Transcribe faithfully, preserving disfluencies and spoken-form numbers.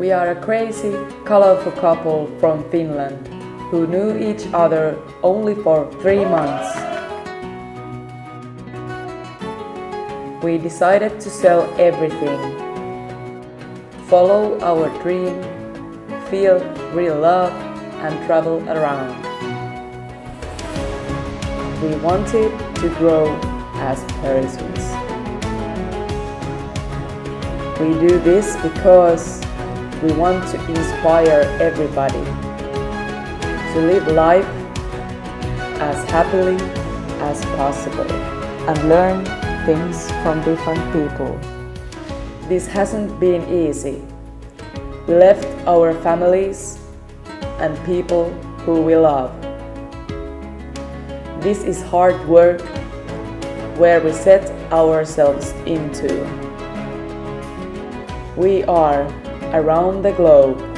We are a crazy, colorful couple from Finland who knew each other only for three months. We decided to sell everything, follow our dream, feel real love and travel around. We wanted to grow as persons. We do this because we want to inspire everybody to live life as happily as possible and learn things from different people. This hasn't been easy. We left our families and people who we love. This is hard work where we set ourselves into. We are around the globe.